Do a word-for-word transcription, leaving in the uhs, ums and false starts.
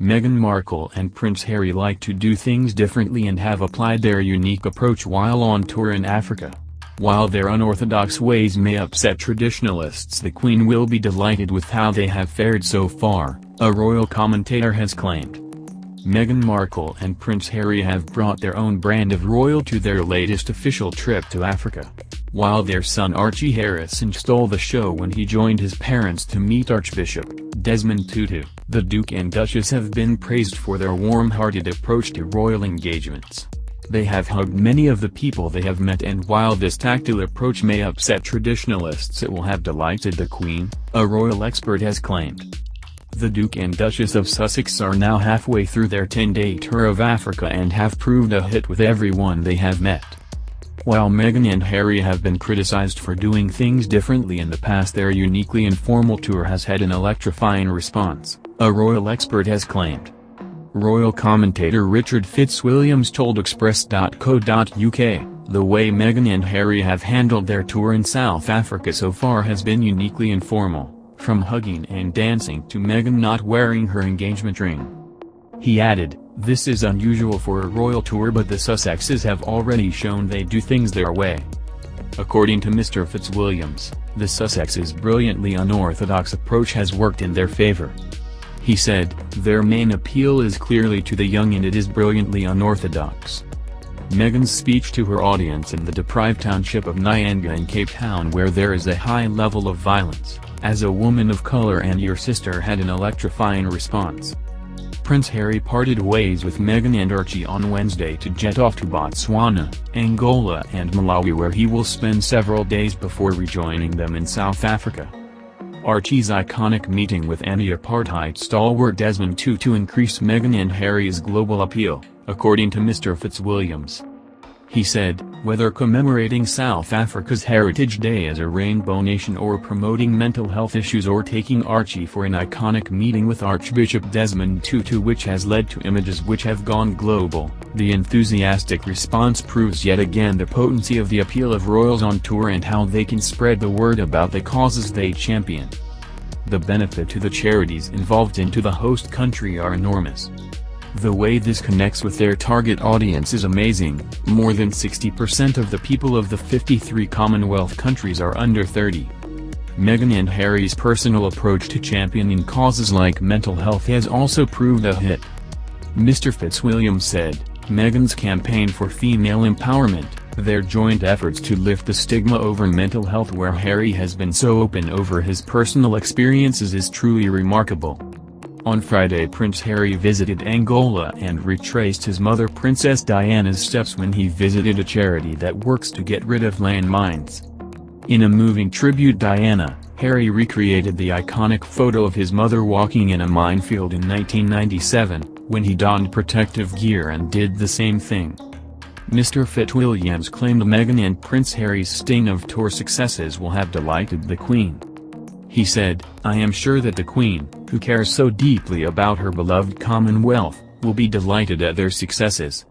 Meghan Markle and Prince Harry like to do things differently and have applied their unique approach while on tour in Africa. While their unorthodox ways may upset traditionalists, the Queen will be delighted with how they have fared so far, a royal commentator has claimed. Meghan Markle and Prince Harry have brought their own brand of royal to their latest official trip to Africa. While their son Archie Harrison stole the show when he joined his parents to meet Archbishop Desmond Tutu, the Duke and Duchess have been praised for their warm-hearted approach to royal engagements. They have hugged many of the people they have met, and while this tactile approach may upset traditionalists, it will have delighted the Queen, a royal expert has claimed. The Duke and Duchess of Sussex are now halfway through their ten-day tour of Africa and have proved a hit with everyone they have met. While Meghan and Harry have been criticized for doing things differently in the past, their uniquely informal tour has had an electrifying response, a royal expert has claimed. Royal commentator Richard Fitzwilliams told Express dot co dot U K, "The way Meghan and Harry have handled their tour in South Africa so far has been uniquely informal. From hugging and dancing to Meghan not wearing her engagement ring." He added, "This is unusual for a royal tour, but the Sussexes have already shown they do things their way." According to Mister Fitzwilliams, the Sussexes' brilliantly unorthodox approach has worked in their favor. He said, "Their main appeal is clearly to the young, and it is brilliantly unorthodox." Meghan's speech to her audience in the deprived township of Nyanga in Cape Town, where there is a high level of violence, "As a woman of color and your sister," had an electrifying response. Prince Harry parted ways with Meghan and Archie on Wednesday to jet off to Botswana, Angola and Malawi, where he will spend several days before rejoining them in South Africa. Archie's iconic meeting with anti-apartheid stalwart Desmond Tutu increased Meghan and Harry's global appeal, according to Mister Fitzwilliams. He said, "Whether commemorating South Africa's Heritage Day as a rainbow nation, or promoting mental health issues, or taking Archie for an iconic meeting with Archbishop Desmond Tutu, which has led to images which have gone global, the enthusiastic response proves yet again the potency of the appeal of royals on tour and how they can spread the word about the causes they champion. The benefit to the charities involved and to the host country are enormous. The way this connects with their target audience is amazing. More than sixty percent of the people of the fifty-three Commonwealth countries are under thirty. Meghan and Harry's personal approach to championing causes like mental health has also proved a hit. Mister Fitzwilliams said, "Meghan's campaign for female empowerment, their joint efforts to lift the stigma over mental health, where Harry has been so open over his personal experiences, is truly remarkable." On Friday, Prince Harry visited Angola and retraced his mother Princess Diana's steps when he visited a charity that works to get rid of landmines. In a moving tribute Diana, Harry recreated the iconic photo of his mother walking in a minefield in nineteen ninety-seven, when he donned protective gear and did the same thing. Mister Fitzwilliams claimed Meghan and Prince Harry's string of tour successes will have delighted the Queen. He said, "I am sure that the Queen, who cares so deeply about her beloved Commonwealth, will be delighted at their successes."